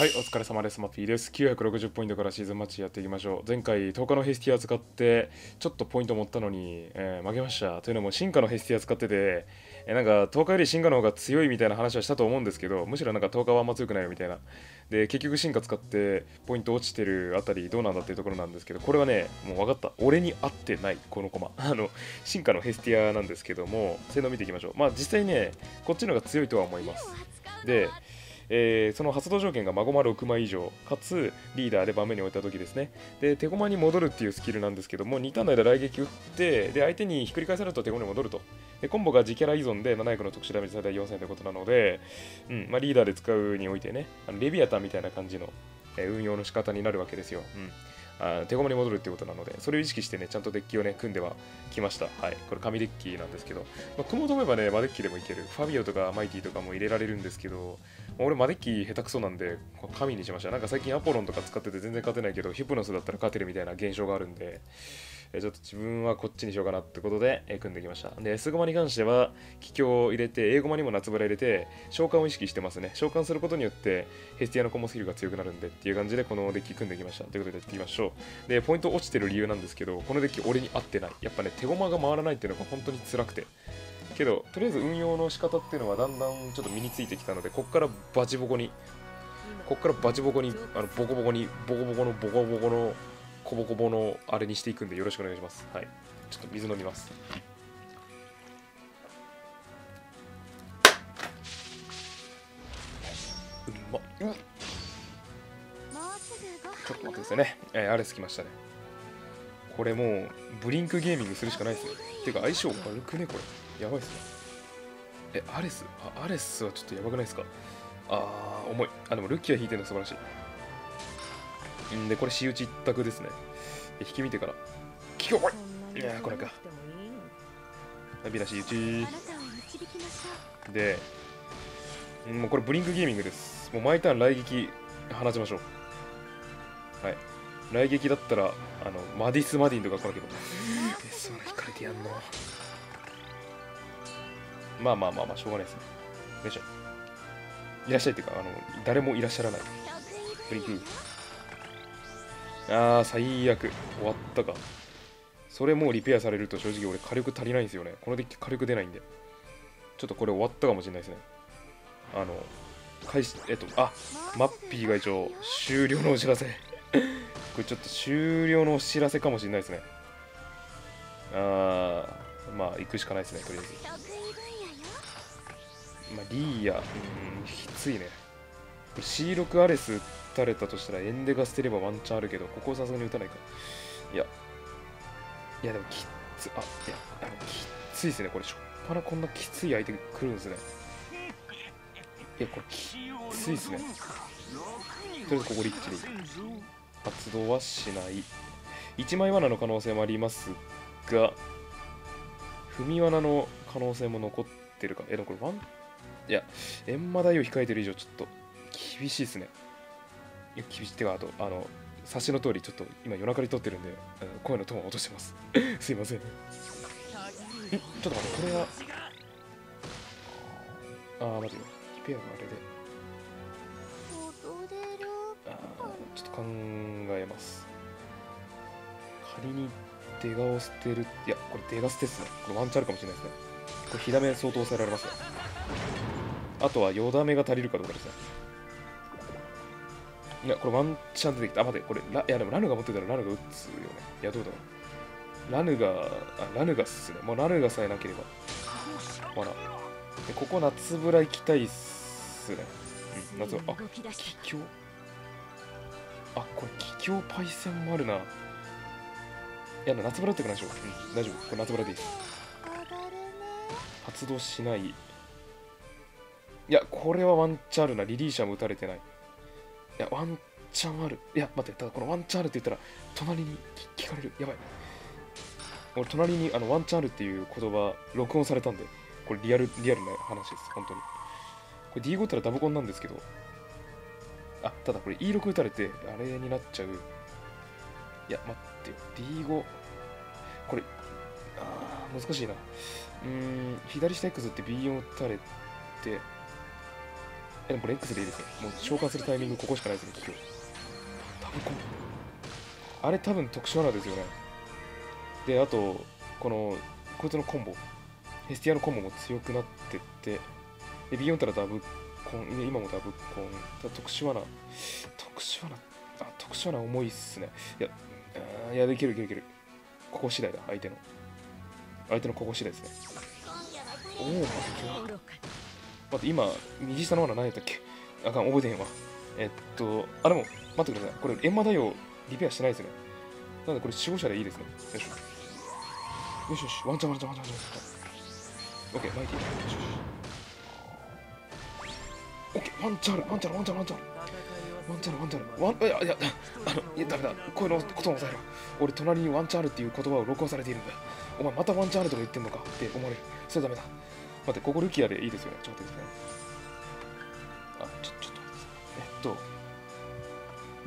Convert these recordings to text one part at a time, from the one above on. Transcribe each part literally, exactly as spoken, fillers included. はい、お疲れ様です。マッピーです。きゅうひゃくろくじゅうポイントからシーズンマッチやっていきましょう。前回とおかのヘスティア使ってちょっとポイント持ったのに、えー、負けました。というのも進化のヘスティア使ってて、えー、なんかとおかより進化の方が強いみたいな話はしたと思うんですけど、むしろなんかとおかはあんま強くないよみたいな。で結局進化使ってポイント落ちてるあたりどうなんだっていうところなんですけど、これはねもう分かった、俺に合ってないこの駒あの進化のヘスティアなんですけども、性能見ていきましょう。まあ実際ねこっちの方が強いとは思います。でえー、その発動条件がマゴマろくまい以上かつリーダーで盤面に置いた時ですね。で手駒に戻るっていうスキルなんですけども、にターンの間雷撃打ってで相手にひっくり返されると手駒に戻ると。でコンボが自キャラ依存でななひゃくの特殊ダメージ最大よんせんということなので、うんまあ、リーダーで使うにおいてね、あのレビアタンみたいな感じの、えー、運用の仕方になるわけですよ、うん、あ手駒に戻るっていうことなので、それを意識してねちゃんとデッキをね組んではきました。はい、これ紙デッキなんですけど、まあ、組もうと思えばねマデッキでもいける、ファビオとかマイティとかも入れられるんですけど、俺マデッキ下手くそなんで神にしました。なんか最近アポロンとか使ってて全然勝てないけど、ヒプノスだったら勝てるみたいな現象があるんで、えちょっと自分はこっちにしようかなってことでえ組んできました。で S 駒に関しては気境を入れて A 駒にも夏村入れて召喚を意識してますね。召喚することによってヘスティアのコンボスキルが強くなるんでっていう感じでこのデッキ組んできました。ということでやっていきましょう。でポイント落ちてる理由なんですけど、このデッキ俺に合ってない。やっぱね手駒が回らないっていうのが本当に辛くて、けどとりあえず運用の仕方っていうのはだんだんちょっと身についてきたので、こっからバチボコにこっからバチボコにあのボコボコにボコボコのボコボコのコボコボのあれにしていくんでよろしくお願いします。はい、ちょっと水飲みます。うまっ、うん、ちょっと待ってですよね、えー、あれつきましたね。これもうブリンクゲーミングするしかないですよ。てか相性悪くねこれ、やばいっすね。え、アレスあアレスはちょっとやばくないですか。あー、重い。あ、でもルキア引いてるの素晴らしい。んで、これ仕打ち一択ですね。引き見てから。きょいいやー、これか。ナビラ仕打ち。で、もうこれブリンクゲーミングです。もう毎ターン雷撃放ちましょう。はい。雷撃だったら、あの、マディス・マディンとか来なきゃ。え、そんな引かれてやんの。まあまあまあまあしょうがないですね。よいしょ。いらっしゃいっていうか、あの、誰もいらっしゃらない。ブリンク。あー、最悪。終わったか。それもうリペアされると正直俺火力足りないんですよね。このデッキ火力出ないんで。ちょっとこれ終わったかもしれないですね。あの、開始、えっと、あ、マッピーが一応、終了のお知らせ。これちょっと終了のお知らせかもしれないですね。あー、まあ行くしかないですね、とりあえず。まあ、リーヤ、うん、きついね。シーろく アレス打たれたとしたらエンデが捨てればワンチャンあるけど、ここをさすがに打たないか。いや、いやでもきつ、あ、いや、あのきついですね。これ、しょっぱなこんなきつい相手来るんですね。いや、これきついですね。とりあえずここリッチでいい。発動はしない。いちまい罠の可能性もありますが、踏み罠の可能性も残っててるか。え、でもこれワン、いや、閻魔大王控えてる以上ちょっと厳しいですね。いや、厳しい。てか、あと、あの、察しの通り、ちょっと今夜中に撮ってるんで、声のトーンを落としてます。すいません。ちょっと待って、これは。あー、待てよ。リペアがあれで。あー、ちょっと考えます。仮に出がを捨てる。いや、これ出が捨てっすね。これワンチャンあるかもしれないですね。これ火ダメ相当抑えられますね。あとはよダメが足りるかどうかですね。いや、これワンチャン出てきた。あ、待って、これ、ラ、いやでもラヌが持ってたらラヌが打つよね。いや、どうだろう。ラヌが、あ、ラヌがっすね。もうラヌがさえなければ。ほら。で、ここ夏ブラ行きたいっすね。うん、夏ブラ。あ、気境。あ、これ気境パイセンもあるな。いや、夏ブラってくないでしょ。うん、大丈夫。これ夏ブラでいいです。発動しない。いや、これはワンチャンあるな。リリーシャも打たれてない。いや、ワンチャンある。いや、待って、ただこのワンチャンあるって言ったら、隣に聞かれる。やばい。俺、隣にあのワンチャンあるっていう言葉、録音されたんで、これリアル、リアルな話です、本当に。これ ディーご ったらダブコンなんですけど、あ、ただこれ イーろく 打たれて、あれになっちゃう。いや、待ってよ。ディーご。これ、あー、難しいな。うーん、左下 X って ビーよん 打たれて、え、でもこれ X でいいですね。もう召喚するタイミングここしかないですね、今日。多分こう。あれ多分特殊罠ですよね。で、あと、この、こいつのコンボ。ヘスティアのコンボも強くなってって。で、ビヨンタらダブコン。今もダブコン。ただ特殊罠。特殊罠。あ、特殊罠重いっすね。いや、いや、いけるいけるいける。ここ次第だ、相手の。相手のここ次第ですね。おお、待って、今、右下の罠何やったっけ？あかん、覚えてへんわ。えっと、あ、でも、待ってください。これ、閻魔大王、リペアしてないですね。なので、これ、守護者でいいですね。よいしょ。よしよし、ワンチャンワンチャンワンチャンワンチャン。オッケー、マイティー。よしよし。オッケー、ワンチャンある、ワンチャンワンチャンワンチャン。ワンチャンワンチャンワンいやいやあのいやダメだ、声のことも抑えろ。俺隣にワンチャンあるっていう言葉を録音されているんだ。お前またワンチャンあるとか言ってんのかって思われる。それダメだ。待って、ここルキアでいいですよね。ちょっと待ってください。あ、ちょちょっとえっと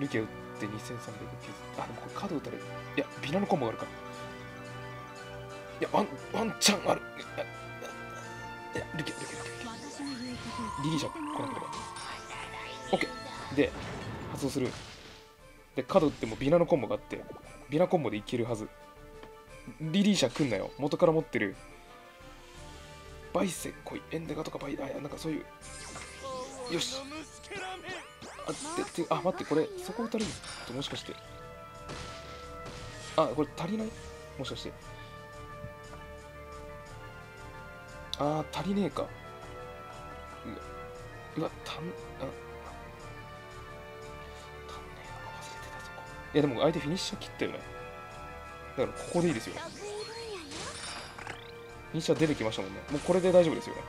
ルキア打ってにせんさんびゃくきゅうじゅう、あでもこれカード打たれる。いやビナのコンボがあるか。いやワンワンチャンある。いやルキアルキアルキアリリーシャ来なければオッケーで、発動する。で、角打ってもビナのコンボがあって、ビナコンボでいけるはず。リリーシャ来んなよ。元から持ってる。バイセ来い。エンデガとかバイ、あ、なんかそういう。よし。あ、て、て、あ、待って、これ、そこ打たれるともしかして。あ、これ足りない？もしかして。あー、足りねえか。うわ、たん、あ。いやでも相手フィニッシャー切ったよね。だからここでいいですよ。フィニッシャー出てきましたもんね。もうこれで大丈夫ですよね。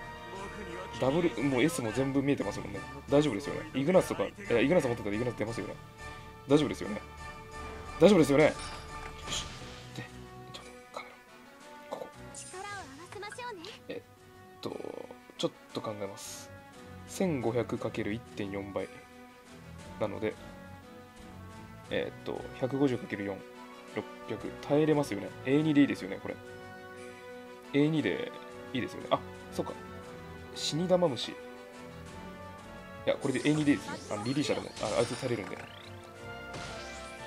ダブル、もう S も全部見えてますもんね。大丈夫ですよね。イグナスとか、えイグナス持ってたらイグナス出ますよね。大丈夫ですよね。大丈夫ですよね。よし。で、ちょっとカメラ。ここ。えっと、ちょっと考えます。せんごひゃくかけるいってんよん 倍。なので、えっと、ひゃくごじゅうかけるよん、ろっぴゃく、耐えれますよね。エーに でいいですよね、これ。エーに でいいですよね。あ、そうか。死に玉虫。いや、これで エーに でいいですね。あのリリーシャでも、あ、相手されるんで。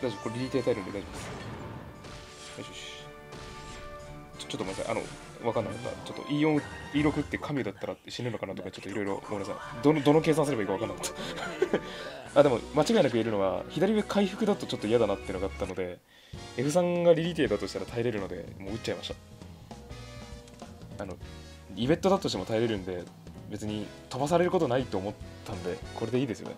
大丈夫、これリリーテー耐えるんで大丈夫です。よしよし。ちょ、ちょっとごめんなさい。あの、わかんなかった。ちょっと イーよん、イーろく って神だったら死ぬのかなとか、ちょっといろいろごめんなさい。どの、どの計算すればいいかわかんなかった。あでも間違いなく言えるのは左上回復だとちょっと嫌だなっていうのがあったので エフスリー がリリーテーだとしたら耐えれるのでもう打っちゃいました。あのイベットだとしても耐えれるんで別に飛ばされることないと思ったんでこれでいいですよね。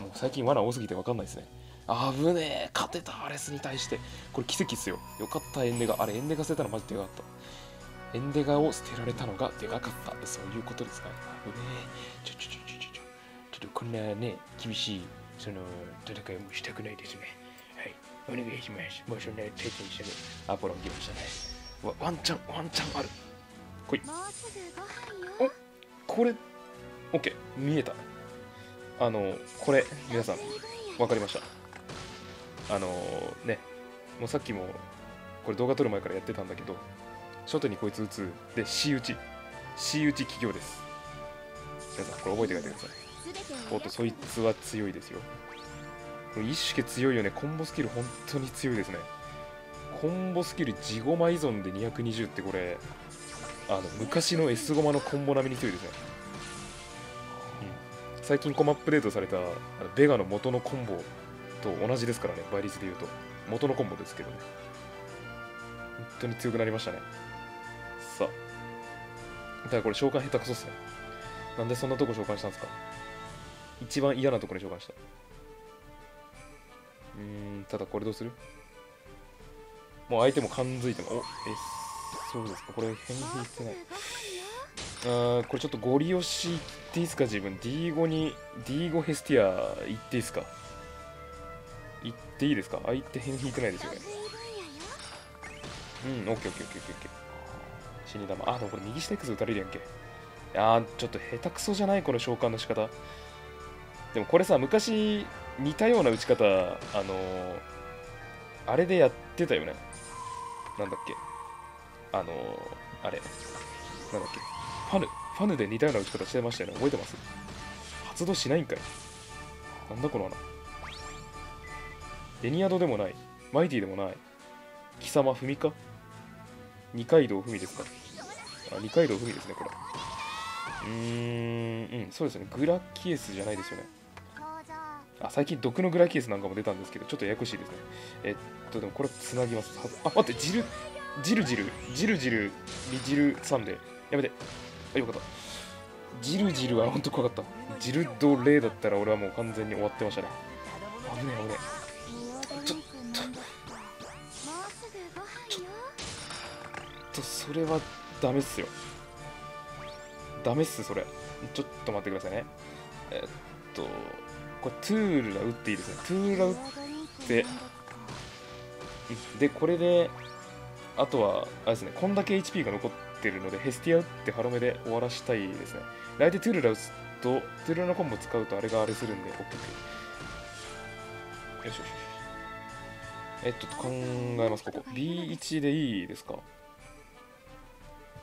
もう最近罠多すぎて分かんないですね。あぶねえ、勝てたアレスに対してこれ奇跡っすよ。よかったエンデガ、あれエンデガ捨てたのマジでよかった。エンデガを捨てられたのがでかかった、そういうことですかね。あぶねえ、ちょちょちょちょちょこんなね、厳しいその戦いもしたくないですね。はい、お願いします。もうそんな体験してね、アポロン来ましたね。わ、ワンチャン、ワンチャンある。来い。お、これ、オッケー、見えた。あの、これ、皆さん、わかりました。あの、ね、もうさっきも、これ動画撮る前からやってたんだけど、外にこいつ打つ、で、C 打ち。C 打ち企業です。皆さん、これ覚えて帰ってください。おっと、そいつは強いですよ。一種系強いよね。コンボスキル本当に強いですね。コンボスキル地ゴマ依存でにひゃくにじゅうってこれ、あの昔の S ゴマのコンボ並みに強いですね。うん、最近コマアップデートされたあのベガの元のコンボと同じですからね。倍率で言うと。元のコンボですけどね。本当に強くなりましたね。さあ。だからこれ召喚下手くそっすね。なんでそんなとこ召喚したんですか？一番嫌なところに召喚した。うーん、ただこれどうする？もう相手も勘づいても、おえ、そうですか、これ変形してない。あー、これちょっとゴリ押しいっていいですか、自分。ディーご に、ディーご ヘスティアいっていいですか？いっていいですか？相手変形してないですよね。うん、オッケーオッケーオッケーオッケー。死に玉。あ、でもこれ右下 X 打たれるやんけ。あー、ちょっと下手くそじゃない、この召喚の仕方。でもこれさ、昔似たような打ち方、あのー、あれでやってたよね。なんだっけ、あのー、あれ、なんだっけ、ファヌ、ファヌで似たような打ち方してましたよね。覚えてます？発動しないんかい。なんだこの穴。デニアドでもない。マイティでもない。貴様踏みか二階堂ふみですか。あ、二階堂ふみですね、これ。うーん、うん、そうですね。グラキエスじゃないですよね。あ、最近毒のグラキエスなんかも出たんですけど、ちょっとややこしいですね。えっと、でもこれつなぎます。あ、待って、ジル、ジルジル、ジルジル、リジルサンデー。やめて。あ、よかった。ジルジルはほんと怖かった。ジルドレイだったら俺はもう完全に終わってましたね。危ねえ、危ねえ。ちょっと。ちょっと、それはダメっすよ。ダメっす、それ。ちょっと待ってくださいね。えっと、これトゥールラ打っていいですね。トゥールラ打って。で、これで、あとは、あれですね、こんだけ エイチピー が残ってるので、ヘスティア打ってハロメで終わらしたいですね。相手トゥールラ打つと、トゥールラのコンボ使うとあれがあれするんで、OK。よしよしよし。えっと、考えます、ここ。ビーワン でいいですか。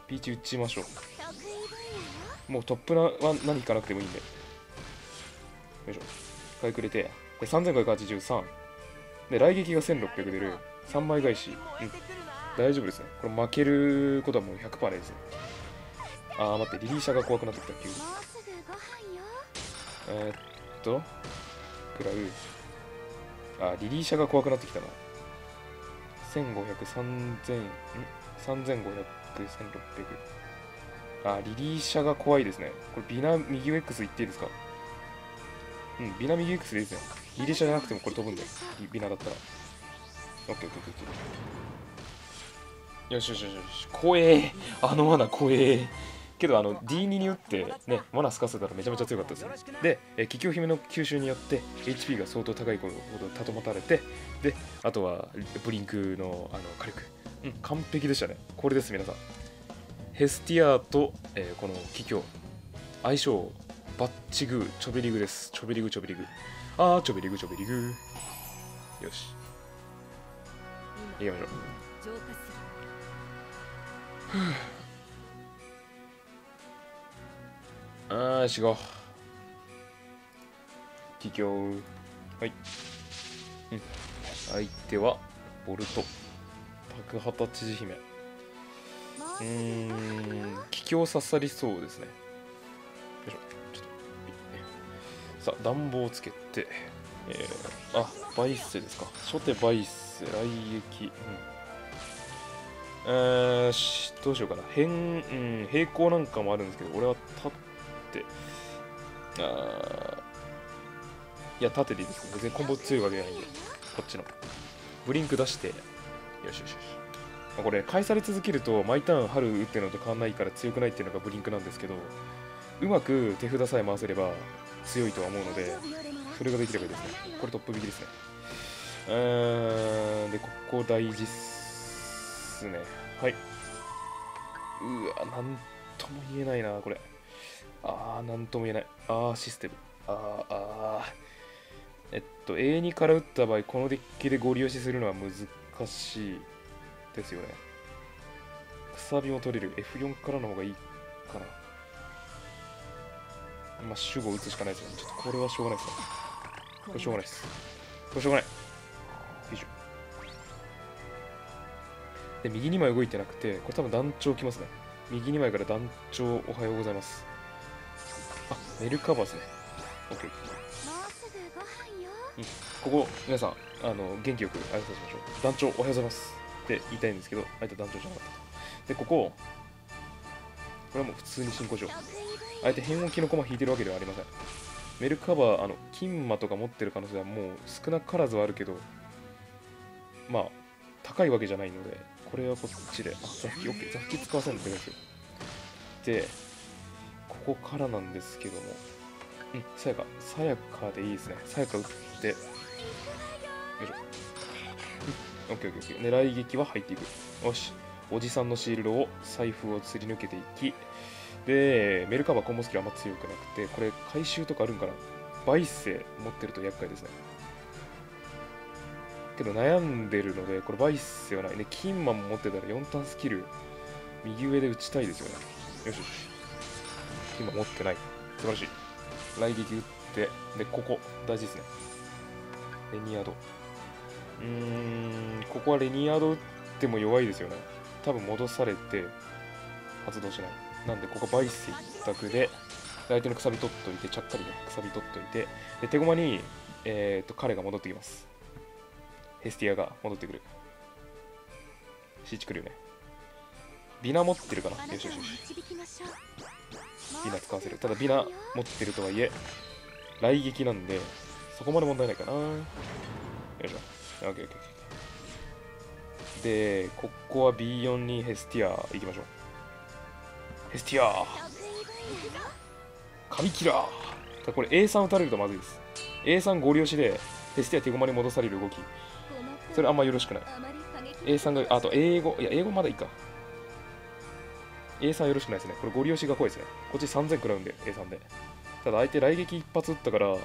ビーワン 打ちましょう。もうトップは何引かなくてもいいんで。よいしょ。いっかいくれて、さんぜんごひゃくはちじゅうさん。で、雷撃がせんろっぴゃく出る。さんまい返し。うん。大丈夫ですね。これ負けることはもう ひゃくパーセント ないですね。あー、待って、リリーシャが怖くなってきた、急に。えー、っと、食らう。あー、リリーシャが怖くなってきたな。せんごひゃく、さんぜん、ん ?さんぜんごひゃく、せんろっぴゃく。あー、リリーシャが怖いですね。これ、ビナ右 X いっていいですか。うん、ビナ右 X でいいですね。リリーシャじゃなくてもこれ飛ぶんで、ビナだったら。オッケーオッケーオッケーオッケー。よしよしよしよし、怖え、あの罠怖え。けどあの ディーツー に打ってね、罠すかせたらめちゃめちゃ強かったですね。で、え桔梗姫の吸収によって エイチピー が相当高いほど保たれて、で、あとはブリンクのあの火力、うん、完璧でしたね。これです皆さん。ヘスティアと、えー、この桔梗相性バッチグー、チョベリグです。チョベリグチョベリグ。あー、チョベリグチョベリグ。よし。行きましょう。ああ、しご。桔梗。はい。うん。相手は、ボルト。白旗縮姫。うーん。桔梗刺さりそうですね。よいしょ。ちょっと。さあ、暖房をつけて。えー、あ、バイッセですか。初手バイッセ、来撃。うん。えー、どうしようかな。変、うん、平行なんかもあるんですけど、俺は立って、あいや、立てていいですけど、全然コンボ強いわけじゃないんで、こっちの。ブリンク出して、よしよしよし。まあ、これ、返され続けると、毎ターン春打ってるのと変わんないから強くないっていうのがブリンクなんですけど、うまく手札さえ回せれば強いとは思うので、それができればいいですね。これトップ引きですね。うーん、で、ここ大事っす。はい、うわ、なんとも言えないな、これ。あー、なんとも言えない。あー、システム。あー、あー、えっと エーツー から打った場合、このデッキでゴリ押しするのは難しいですよね。くさびも取れる。 エフフォー からの方がいいかな。まあ守護打つしかないですよね。ちょっとこれはしょうがないですね。これしょうがないです。これしょうがない。よいしょ。で、右にまい動いてなくて、これ多分団長きますね。右にまいから団長、おはようございます。あ、メルカバーですね。オッケー。うん、ここ、皆さん、あの元気よく挨拶しましょう。団長、おはようございますって言いたいんですけど、相手団長じゃなかった。で、ここ、これはもう普通に進行しよう。相手、変音機の駒引いてるわけではありません。メルカバー、あの、金馬とか持ってる可能性はもう少なからずはあるけど、まあ、高いわけじゃないので、これはこっちで、あ、ザフキ、オッケー、ザフキ使わせるんですよ。で、ここからなんですけども、うん、さやか、さやかでいいですね。さやか打って、よいしょ。うん、オッケーオッケーオッケー。狙い撃は入っていく。よし、おじさんのシールドを、財布をすり抜けていき、で、メルカバーコンボスキルあんま強くなくて、これ、回収とかあるんかな。バイセ持ってると厄介ですね。けど悩んでるので、これバイスはないね。金マンも持ってたらよんターンスキル、右上で打ちたいですよね。よしよし。金マン持ってない。素晴らしい。雷撃打って、で、ここ、大事ですね。レニアード。うーん、ここはレニアード打っても弱いですよね。多分戻されて、発動しない。なんで、ここ、バイス一択で、相手のくさび取っといて、ちゃっかりね、くさび取っといて、で、手駒に、えー、っと、彼が戻ってきます。ヘスティアが戻ってくる。シーチ来るよね。ビナ持ってるかな。よしよしよし。ビナ使わせる。ただビナ持ってるとはいえ、雷撃なんで、そこまで問題ないかな。よいしょ。オッケーオッケー。で、ここは ビーよん にヘスティア行きましょう。ヘスティア神キラー。ただこれ エースリー 打たれるとまずいです。エースリー ゴリ押しで、ヘスティア手駒に戻される動き。それあんまよろしくない。エースリー が、あと英語、いや、英語まだいいか。エースリー よろしくないですね。これゴリ押しが怖いですね。こっちさんぜん食らうんで、エースリー で。ただ相手、雷撃一発打ったから、オッ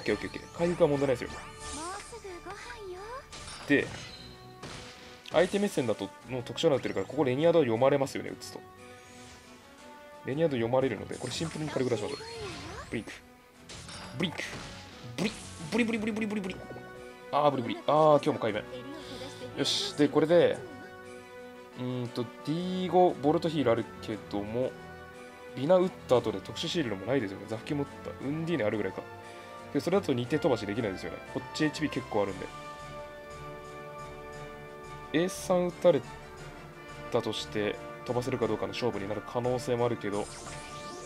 ケーオッケーオッケー。回復は問題ないですよ。で、相手目線だと、もう特殊になってるから、ここレニアードは読まれますよね、打つと。レニアード読まれるので、これシンプルに軽く出しましょう。ブリンク。ブリンク。ブリブリブリブリブリブリブリ。あー、ブリブリ。あー、今日も改善。よし。で、これで、うんと、ディーファイブ ボルトヒールあるけども、ビナ打った後で特殊シールドもないですよね。ザフキも打った。ウンディーネあるぐらいか。で、それだとにてん飛ばしできないですよね。こっち エイチピー 結構あるんで。エースリー 打たれたとして、飛ばせるかどうかの勝負になる可能性もあるけど、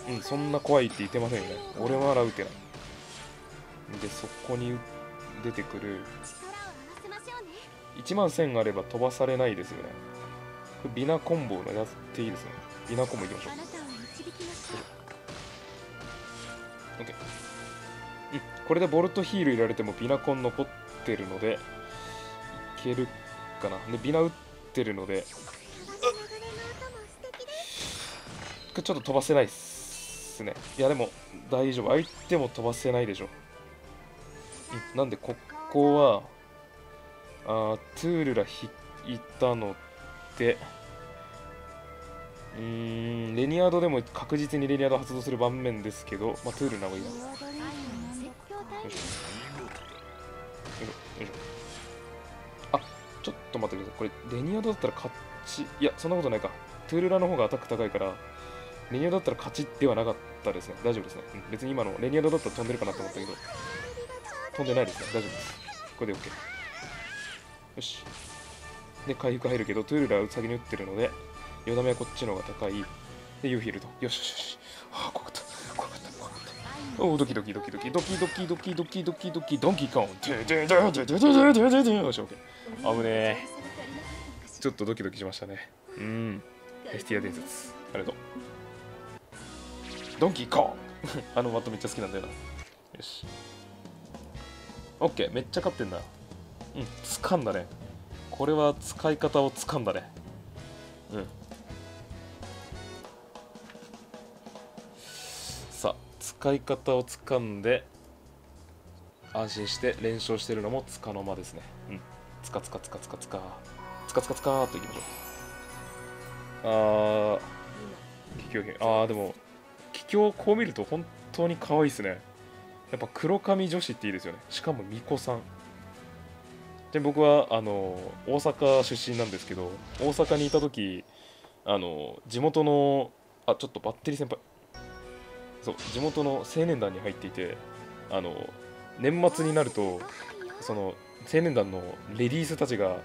うん、そんな怖いって言ってませんよね。俺はラウテナ。で、そこに出てくる。いちまんせんあれば飛ばされないですよね。ビナコンボを狙っていいですね。ビナコンボいきましょう。オッケー。うん、これでボルトヒール入れられてもビナコン残ってるので、いけるかな。で、ビナ打ってるので、ちょっと飛ばせないっすね。いや、でも大丈夫。相手も飛ばせないでしょ。うん、なんで、ここは、あートゥールラ引いたので、でうーんレニアードでも確実にレニアード発動する盤面ですけど、まあ、トゥールな方がいいな。よいしょ。よいしょ。あ、ちょっと待ってください。これレニアードだったら勝ち。いや、そんなことないか。トゥールラの方がアタック高いから、レニアードだったら勝ちではなかったですね。大丈夫ですね。うん、別に今のレニアードだったら飛んでるかなと思ったけど、飛んでないですね。大丈夫です。これで オーケー。よし。で、回復入るけど、トゥールラ先に打ってるので、よん打目はこっちの方が高い。で、ユーヒールド。よしよしよし。ああ、怖かった。怖かった。怖かった。おお、ドキドキドキドキドキドキドキドキドキドキドンキーカウン。ドゥドゥドゥドゥドゥドゥドゥドゥドゥ。よし、オッケー。危ねえ。ちょっとドキドキしましたね。うん。ヘスティア伝説。ありがとう。ドンキーカウン。あのマットめっちゃ好きなんだよな。よし。オッケー。めっちゃ勝ってんだ。うん、掴んだね。これは使い方をつかんだね。うん。さあ、使い方をつかんで、安心して連勝してるのもつかの間ですね。うん。つかつかつかつかつか。つかつかつかーっといきましょう。あー、桔梗姫。あー、でも、桔梗こう見ると本当に可愛いですね。やっぱ黒髪女子っていいですよね。しかも巫女さん。で、僕はあの大阪出身なんですけど、大阪にいた時、あの地元のあちょっとバッテリー先輩、そう地元の青年団に入っていて、あの年末になるとその青年団のレディースたちが、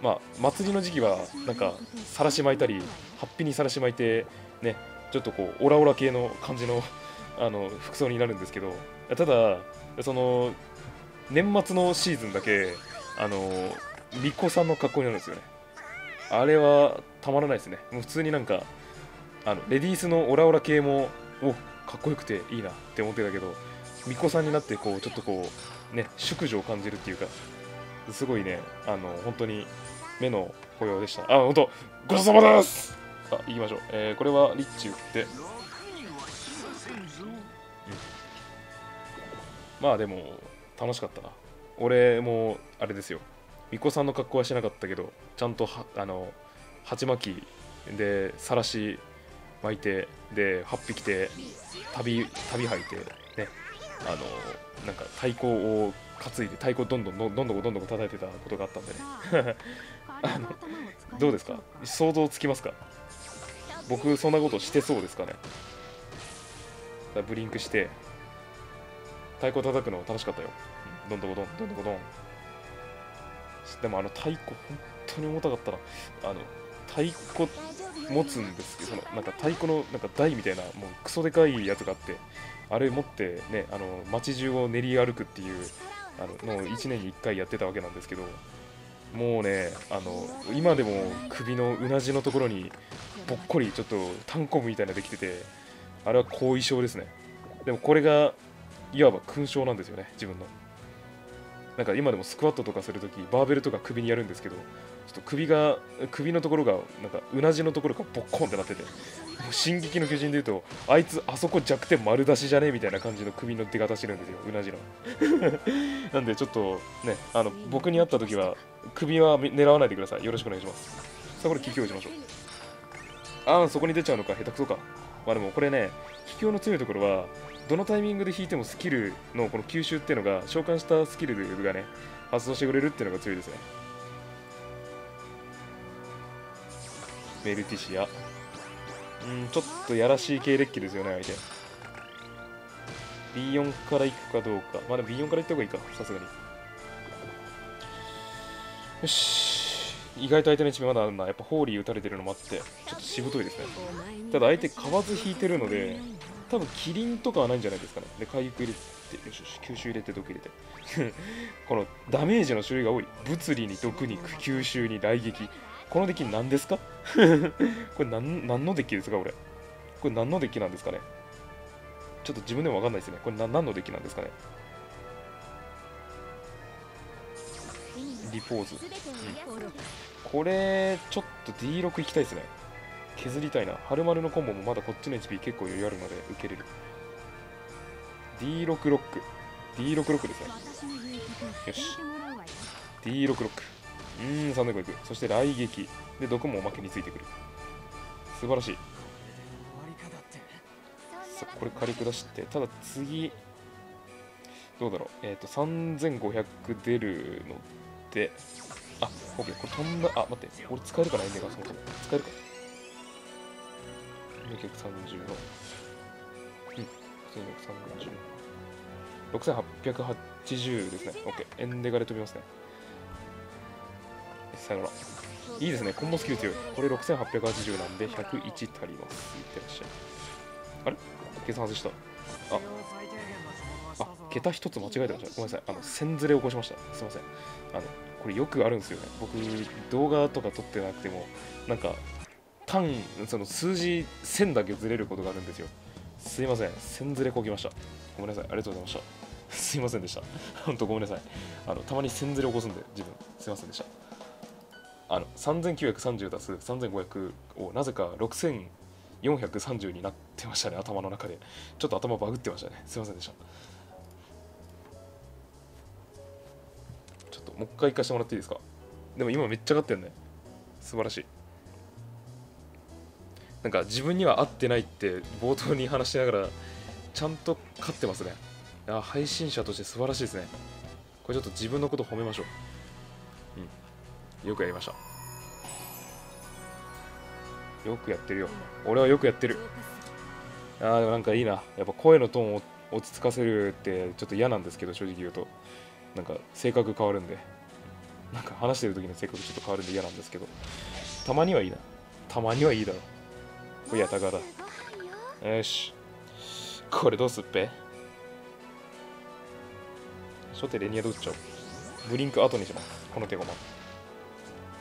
まあ、祭りの時期はなんかさらし巻いたり、はっぴにさらし巻いてね、ちょっとこうオラオラ系の感じのあの服装になるんですけど、ただその年末のシーズンだけあの巫女さんの格好になるんですよね。あれはたまらないですね。もう普通になんかあのレディースのオラオラ系もおかっこよくていいなって思ってたけど、巫女さんになってこうちょっとこうね淑女を感じるっていうか、すごいね、あの本当に目の保養でした。あ、本当ごちそうさまです。あ、行きましょう。えー、これはリッチ打って、うん、まあでも楽しかったな。俺もあれですよ、巫女さんの格好はしなかったけど、ちゃんとはあの鉢巻きでさらし巻いて、ではっぴきで旅旅履いてね、あのなんか太鼓を担いで太鼓をどんどんどんどんどんどんどん叩いてたことがあったんでねあのどうですか、想像つきますか、僕そんなことしてそうですかね。ブリンクして太鼓叩くの楽しかったよ。どんどんどんどんどんどん。でもあの太鼓本当に重たかったな。あの太鼓持つんですけど、そのなんか太鼓のなんか台みたいなもうクソでかいやつがあって、あれ持ってね、あの街中を練り歩くっていうあののいちねんにいっかいやってたわけなんですけど、もうね、あの今でも首のうなじのところにぽっこりちょっとタンコブみたいなできてて、あれは後遺症ですね。でもこれがいわば勲章なんですよね、自分の。なんか今でもスクワットとかするときバーベルとか首にやるんですけど、ちょっと首が首のところがなんかうなじのところがボッコンってなってて、もう進撃の巨人でいうとあいつあそこ弱点丸出しじゃねえみたいな感じの首の出方してるんですよ、うなじのなんでちょっとね、あの僕に会ったときは首は狙わないでください、よろしくお願いします。さあこれ気球をしましょう。ああそこに出ちゃうのか、下手くそか。まあでもこれね、気球の強いところはどのタイミングで引いてもスキルのこの吸収っていうのが、召喚したスキルがね発動してくれるっていうのが強いですね。メルティシア、うんちょっとやらしい系デッキですよね相手。 ビーよん から行くかどうか、まだ ビーよん から行った方がいいか、さすがに。よし、意外と相手の一面まだあるな。やっぱホーリー打たれてるのもあってちょっとしぶといですね。ただ相手買わず引いてるので多分キリンとかはないんじゃないですかね。で回復入れて、よしよし吸収入れて、毒入れてこのダメージの種類が多い。物理に毒に吸収に雷撃、このデッキ何ですかこれ 何, 何のデッキですかこれこれ何のデッキなんですかね。ちょっと自分でも分かんないですね。これ 何, 何のデッキなんですかね。リポーズ、うん、これちょっと ディーろく 行きたいですね。削りたいな。春丸のコンボもまだこっちの エイチピー 結構余裕あるので受けれる。 ディーろく ロック、 ディーろく ロックですね。よし ディーろく ロック、うーんさんぜんごひゃくいく。そして雷撃で毒もおまけについてくる。素晴らしい。さあこれ軽く出して、ただ次どうだろう。えっとさんぜんごひゃく出るので、あっ OK これ飛んだ、あ待って俺使えるかな、エンデがそもそも使えるか。ろっぴゃくさんじゅうの、うん、ろくせんはっぴゃくはちじゅうですね。 OK エンデガで飛びますね。さよなら。いいですね、コンボスキル強い。これろくせんはっぴゃくはちじゅうなんでひゃくいち足ります。いってらっしゃい。あれ計算外した。ああ桁一つ間違えてました。ごめんなさい、あの線ずれ起こしました。すいません。あのこれよくあるんですよね、僕動画とか撮ってなくてもなんか単その数字線だけずれることがあるんですよ。すいません、線ずれこきました。ごめんなさい、ありがとうございましたすいませんでした本当ごめんなさい、あのたまに線ずれ起こすんで自分すいませんでした。あのさんぜんきゅうひゃくさんじゅう足すさんぜんごひゃくをなぜかろくせんよんひゃくさんじゅうになってましたね、頭の中で。ちょっと頭バグってましたね、すいませんでした。ちょっともう一回行かせてもらっていいですか。でも今めっちゃ勝ってるね、素晴らしい。なんか自分には合ってないって冒頭に話しながらちゃんと勝ってますね。いや配信者として素晴らしいですね。これちょっと自分のこと褒めましょう、うん、よくやりました。よくやってるよ、俺はよくやってる。あーでもなんかいいな、やっぱ声のトーンを落ち着かせるってちょっと嫌なんですけど、正直言うとなんか性格変わるんで、なんか話してる時の性格ちょっと変わるんで嫌なんですけど、たまにはいいな、たまにはいいだろう。これやたがだ。よしこれどうすっぺ。初手レニアで打っちゃう。ブリンク後にします。この手駒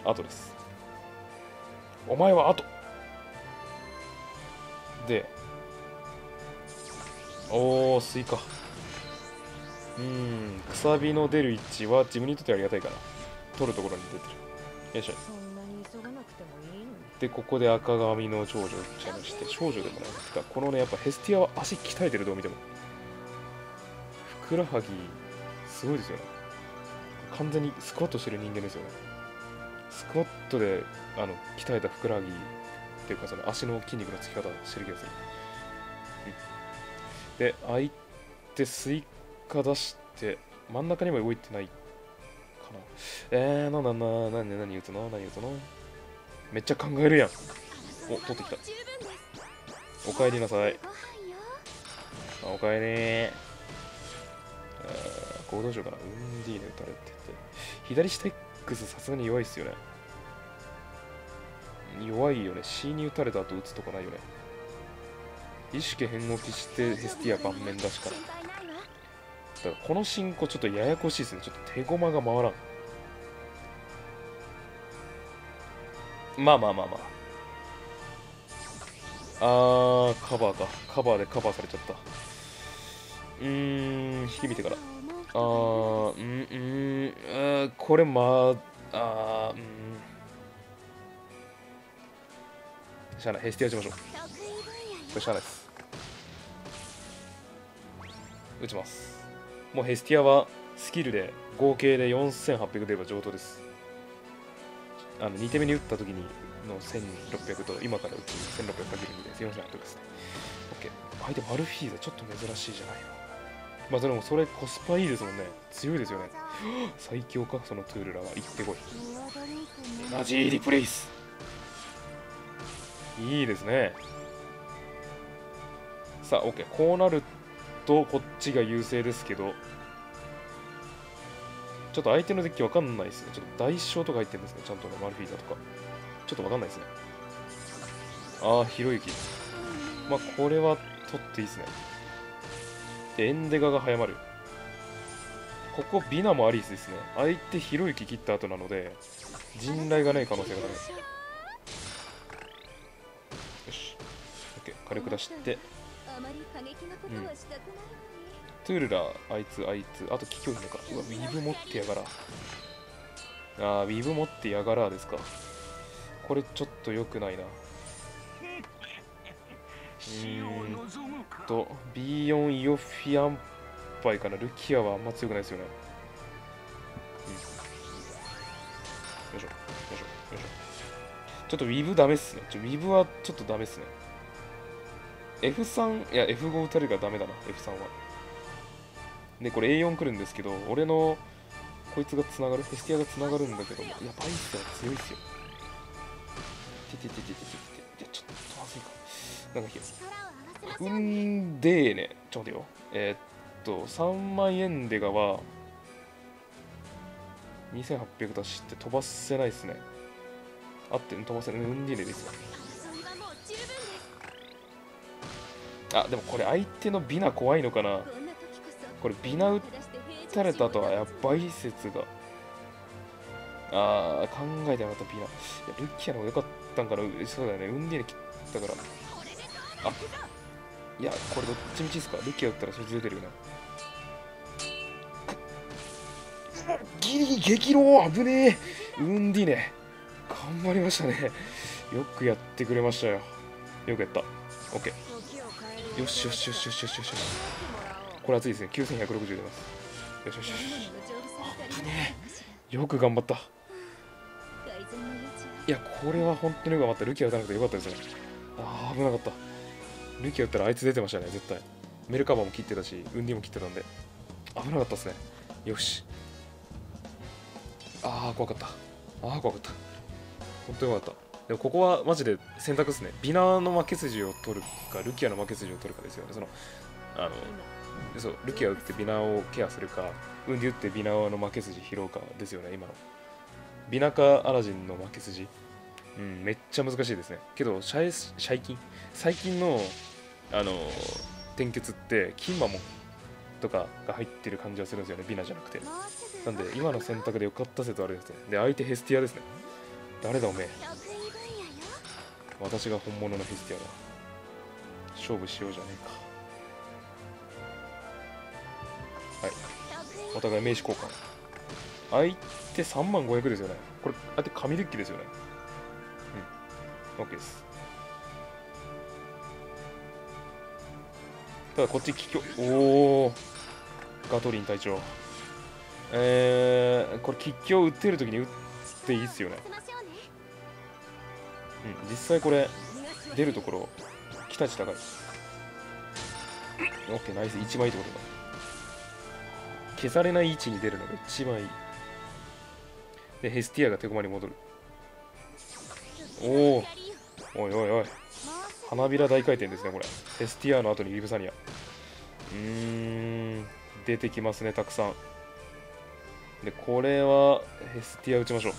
後です。お前は後で、おおスイカ、うん、くさびの出る位置は自分にとってありがたいかな。取るところに出てる。よいしょ。でここで赤髪の少女ちゃんにして、少女でもないですかこのね。やっぱヘスティアは足鍛えてる、どう見てもふくらはぎすごいですよね。完全にスクワットしてる人間ですよね。スクワットであの鍛えたふくらはぎっていうかその足の筋肉のつき方してる気がする。で、相手スイカ出して真ん中にも動いてないかな。えー、なんだな、何何言うとな、何言うとな。めっちゃ考えるやん。お、取ってきた。おかえりなさい。あ、おかえり。こうどうしようかな。ウンディーヌ打たれてて。左下 X さすがに弱いっすよね。弱いよね。C に打たれた後打つとこないよね。意識変動きしてヘスティア盤面出しから。だからこの進行ちょっとややこしいですね。ちょっと手駒が回らん。まあまあまあまあ。あー、カバーか。カバーでカバーされちゃった。うーん、引き見てから。あー、うん、うん、あー、これま、あー、うん。しゃあない、ヘスティア打ちましょう。これしゃあないです。打ちます。もうヘスティアはスキルで合計でよんせんはっぴゃく出れば上等です。あのに手目に打った時にのせんろっぴゃくと今から打つ せんろっぴゃくかけるに でよんせんはっぴゃくですね。OK。相手マルフィーザ、ちょっと珍しいじゃないの。まあでもそれコスパいいですもんね。強いですよね。最強か、そのトゥールラは。行ってこい。エナジーリプレイス。いいですね。さあ、OK。こうなると、こっちが優勢ですけど、ちょっと相手のデッキわかんないですね。ちょっと代償とか入ってるんですね。ちゃんとね、マルフィーザとか。ちょっとわかんないですね。ああ、ひろゆき。まあ、これは取っていいですね。で、エンデガが早まる。ここ、ビナもアリスですね。相手、ひろゆき切った後なので、陣雷がない可能性がある。よし。OK。軽く出して。うん、トゥールラ、あいつ、あいつ、あとキキョウヒメか。うわ、ウィブ持ってやがら。あー、ウィブ持ってやがらですか。これちょっと良くないな。うーんと、ビーよん イオフィアンパイかな。ルキアはあんま強くないですよね。うん、よいしょ、よいしょ、よいしょ。ちょっとウィブダメっすね。ちょウィブはちょっとダメっすね。エフスリー、いや エフファイブ 打たれるからダメだな、エフスリー は。で、これ エーフォー 来るんですけど、俺のこいつがつながる、ヘスティアがつながるんだけど、いや、バイスは強いっすよ。てててててててて、いや、ちょっとまずいか。なんかひよ。うんでーね、ちょっと待てよ。えー、っと、さんまい円でがは、にせんはっぴゃく出して飛ばせないっすね。あって、飛ばせない。うんでーねですよ。あ、でもこれ相手のビナ怖いのかな。これビナ打たれた後はやばい説が。ああ、考えてなかったビナ。いや、ルキアの方が良かったんかな。そうだよね。ウンディーネ切ったから。あ、いや、これどっちみちですか。ルキア打ったらそいつ出てるよな。ギリ激浪、危ねえ。ウンディーネ。頑張りましたね。よくやってくれましたよ。よくやった。オッケー。よしよしよしよしよしよし。これ熱いですね。きゅうせんひゃくろくじゅう出ます。よしよしよし。あぶねえ。よく頑張った。いや、これは本当によく頑張った。ルキア打たなくてよかったですね。ああ、危なかった。ルキア打ったらあいつ出てましたね、絶対。メルカバーも切ってたし、ウンディも切ってたんで。危なかったですね。よし。ああ、怖かった。ああ、怖かった。本当によかった。でもここはマジで選択ですね。ビナの負け筋を取るか、ルキアの負け筋を取るかですよね。そのあのそうルキア打ってビナをケアするか、ウンディ打ってビナの負け筋拾うかですよね、今の。ビナかアラジンの負け筋。うん、めっちゃ難しいですね。けど、シャイシャイキン最近の、あの、転結って、金馬もとかが入ってる感じはするんですよね、ビナじゃなくて。なんで、今の選択でよかった説はあるですね。で、相手ヘスティアですね。誰だおめえ。私が本物のヘスティアだ。勝負しようじゃねえか。はい。お互い名刺交換。相手さんまんごひゃくですよね。これ、相手紙デッキですよね。うん。OK です。ただ、こっち、ききょ、おー。ガトリン隊長。えー、これ、吉強打てるときに打っていいっすよね。うん、実際これ出るところ来たち高い。 OK ナイス。一番いいところだ。消されない位置に出るのが一番いい。でヘスティアが手駒に戻る。おおおいおいおい、花びら大回転ですねこれ。ヘスティアの後にリブサニア、うーん出てきますねたくさん。でこれはヘスティア打ちましょう。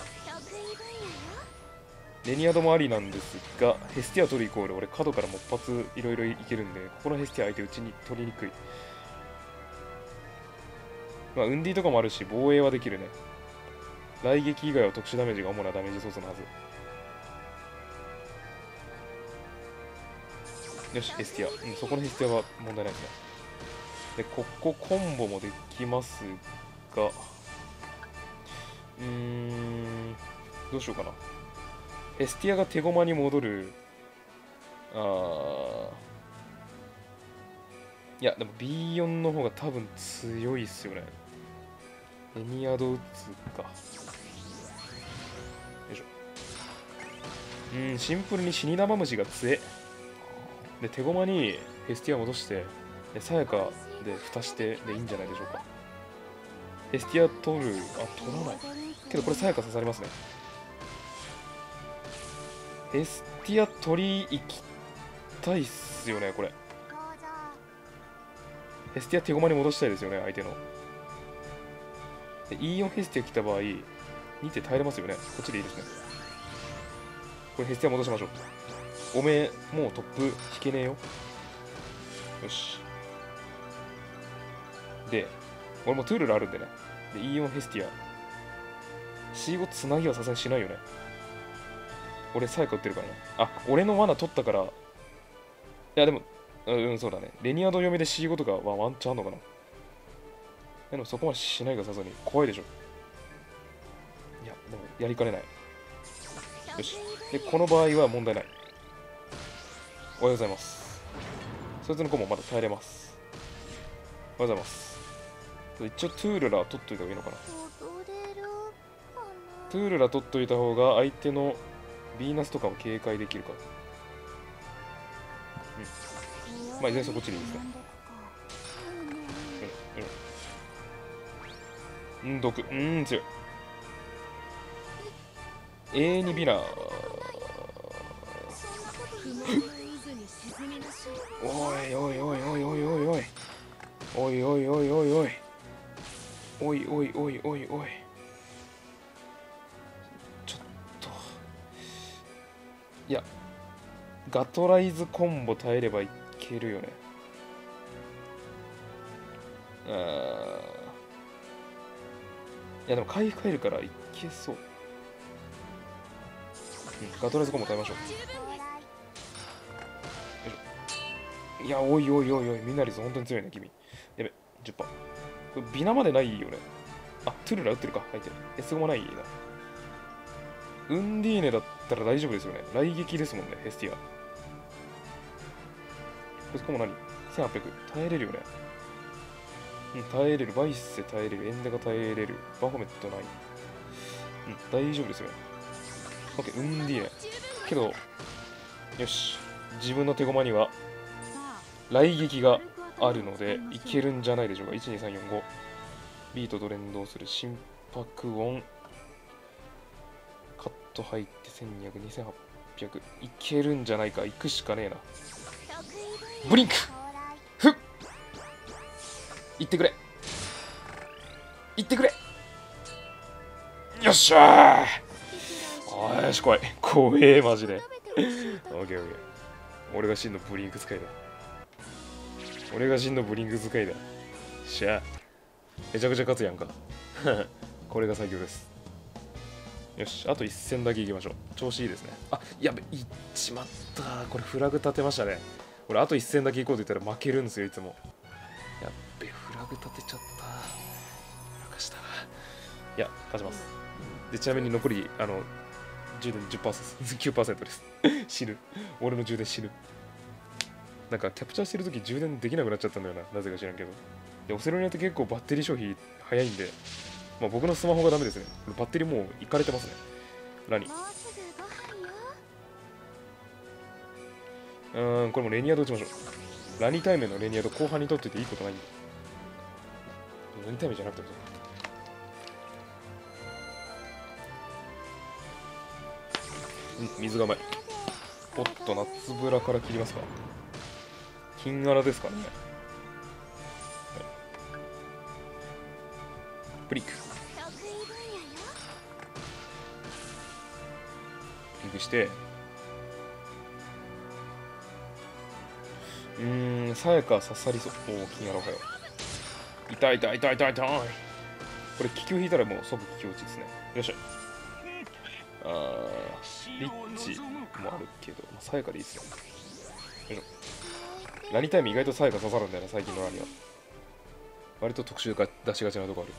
レニアドもありなんですが、ヘスティア取るイコール俺角からもっぱついろいろいけるんで、ここのヘスティア相手うちに取りにくい。まあウンディとかもあるし防衛はできるね。雷撃以外は特殊ダメージが主なダメージソースのはず。よしヘスティア、うん、そこのヘスティアは問題ないですね。でここコンボもできますが、うーんどうしようかな。ヘスティアが手駒に戻る。あいやでも ビーよん の方が多分強いっすよね。エニアド打つか。よいしょ。うーんシンプルに死に玉虫が強え。で手駒にヘスティア戻してさやかで蓋してでいいんじゃないでしょうか。ヘスティア取る、あ取らないけどこれさやか刺されますね。ヘスティア取り行きたいっすよねこれ。ヘスティア手駒に戻したいですよね相手の。で イーよん ヘスティア来た場合に手耐えれますよね。こっちでいいですね。これヘスティア戻しましょう。おめえもうトップ引けねえよ。よしで俺もトゥールルあるんでね。で イーよん ヘスティア シーご つなぎはさすがにしないよね。俺サイカ打ってるからね。あ俺の罠取ったから。いやでもうんそうだね。レニアド読みで シーご とかはワンチャンあんのかな。でもそこまでしないがさすがに怖いでしょ。いやでもやりかねない。よしでこの場合は問題ない。おはようございます。そいつの子もまだ耐えれます。おはようございます。一応トゥールラ取っといた方がいいのかな。トゥールラ取っといた方が相手のヴィーナスとかを警戒できるか、うん、まあいずれにせよこっちでいいですね。うんうん毒うん強い。永遠にヴィラーおいおいおいおいおいおいおいおいおいおいおいおいおいおいおいおいおい、いやガトライズコンボ耐えればいけるよね。あいやでも回復入るからいけそう、うん、ガトライズコンボ耐えましょう。いやおいおいおいおいミナリス本当に強いね君。やべ じゅっパーセント これビナまでないよね。あトゥルラ打ってるか相手 エスご もないな。ウンディーネだったら大丈夫ですよね。雷撃ですもんね、ヘスティア。ここも何 ?せんはっぴゃく。耐えれるよね。うん、耐えれる。バイッセ耐えれる。エンデが耐えれる。バフォメットない。うん、大丈夫ですよね。オッケー、ウンディーネ。けど、よし。自分の手駒には、雷撃があるので、いけるんじゃないでしょうか。いち、に、さん、よん、ご。ビートと連動する心拍音。入ってせんにひゃく、にせんはっぴゃくいけるんじゃないか。行くしかねえな。ブリンクふっ行ってくれ行ってくれよっしゃー。よし怖い怖えマジで。オッケーオッケー俺が真のブリンク使いだ。俺が真のブリンク使いだ。しゃあめちゃくちゃ勝つやんか。これが最強です。よし、あといち戦だけいきましょう。調子いいですね。あ、やべ、いっちまった。これフラグ立てましたね。俺、あといち戦だけいこうと言ったら負けるんですよ、いつも。やっべ、フラグ立てちゃった。フラグした。いや、勝ちます。で、ちなみに残り、あの、充電 じゅっパーセント、きゅうパーセント です。死ぬ。俺の充電死ぬ。なんか、キャプチャーしてるとき充電できなくなっちゃったんだよな。なぜか知らんけど。で、オセロによって結構バッテリー消費早いんで。まあ僕のスマホがダメですね。バッテリーもういかれてますね。何うーん、これもレニアド打ちましょう。ラニ対面のレニアド後半に取ってていいことないんだ。ラニ対面じゃなくてもうん、水が甘い。おっと、夏ブラから切りますか。金柄ですからね。ブリック。ブリックして。うーん、さやか刺さりそう。おお、金柄おはよう。痛い痛い痛い痛い痛い。これ、気球引いたらもう即気球落ちですね。よっしゃ。あリッチもあるけど、まあ、さやかでいいっすよ。よいしょ。ラニタイム意外とさやか刺さるんだよな、最近のラニは。割と特殊が出しがちなとこある。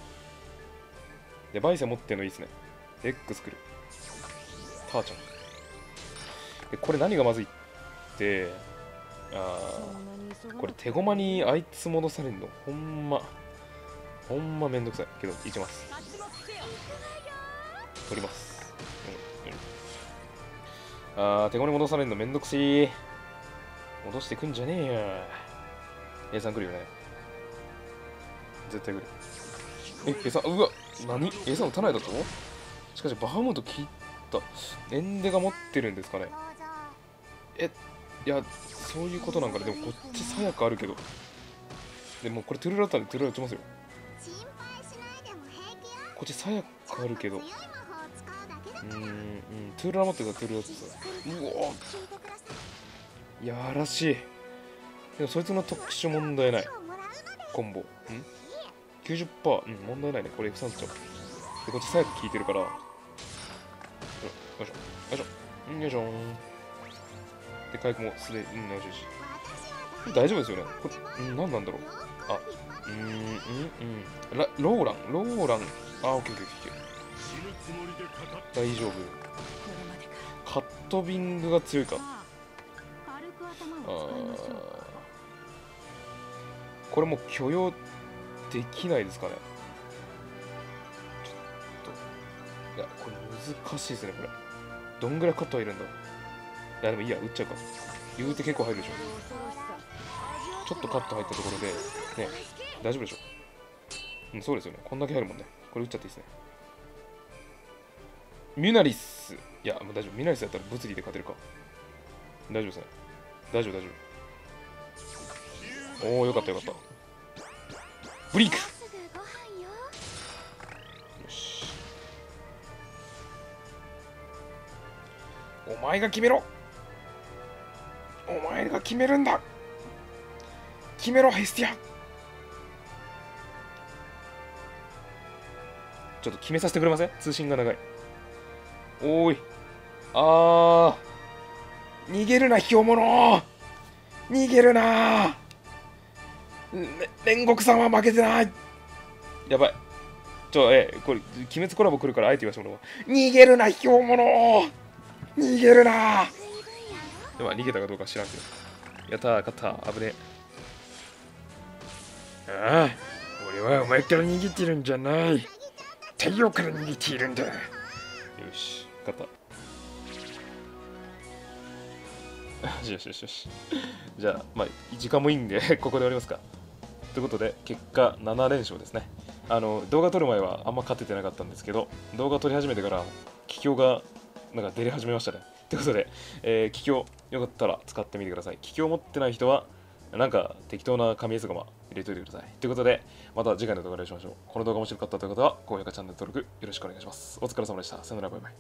で、バイセン持ってんのいいっすね。X 来る。ターちゃん。で、これ何がまずいって、あー、これ手駒にあいつ戻されんの。ほんま、ほんまめんどくさい。けど、いきます。取ります。あー、手ごに戻されるのめんどくせえ。戻してくんじゃねえよ。A さん来るよね。絶対来る。え、A さん、うわ、何 ?A さん打たないだとしかし、バハムート切った。エンデが持ってるんですかね。え、いや、そういうことなんかね。でも、こっちさやかあるけど。でも、これトゥルーラだったんで、トゥルーラ打ちますよ。こっちさやかあるけど。うんうん、トゥーラ持ってた、トゥーラ持ってた。うお、やらしい。でもそいつの特殊問題ないコンボん きゅうじゅっパーセント、 うん、問題ないね。これ エフスリー ちゃうで、こっちさやか効いてるから、よいしょよいしょよいしょで、回復もすでに、うん、よしよし、大丈夫ですよね。これ、うん、何なんだろう。あ、うんうんうん、ラローランローランあ、オッケーオッケーオッケー、大丈夫。カットビングが強いか。あ、これもう許容できないですかね。ちょっと、いや、これ難しいですね。これどんぐらいカット入るんだろう。いや、でもいいや、打っちゃうか。言うて結構入るでしょ。ちょっとカット入ったところでね、大丈夫でしょ。うん、そうですよね。こんだけ入るもんね。これ打っちゃっていいですね。ミュナリス。いや、もう大丈夫。ミュナリスだったら物理で勝てるか。大丈夫ですね。大丈夫、大丈夫。おー、よかった、よかった。ブリーク。よし。お前が決めろ。お前が決めるんだ。決めろ、ヘスティア。ちょっと決めさせてくれません？通信が長い。おーい、あー、逃げるな、卑怯者。逃げるな。煉獄さんは負けてない。やばい。ちょ、え、これ、鬼滅コラボ来るから、あえて言わせてもらおう。逃げるな、卑怯者。逃げるな。では、逃げたかどうか知らんけど。やったー、勝った。危ねえ。ああ、俺はお前から逃げてるんじゃない。太陽から逃げているんだ。よし。勝ったよしよしよし。じゃあ、まあ、時間もいいんでここで終わりますか。ということで、結果なな連勝ですね。あの動画撮る前はあんま勝ててなかったんですけど、動画撮り始めてから気境がなんか出れ始めましたね。ということで、えー、気境よかったら使ってみてください。気境持ってない人はなんか適当な紙絵とかも入れといてください。ということで、また次回の動画でお会いしましょう。この動画面白かったという方は高評価、チャンネル登録よろしくお願いします。お疲れ様でした。さよなら、バイバイ。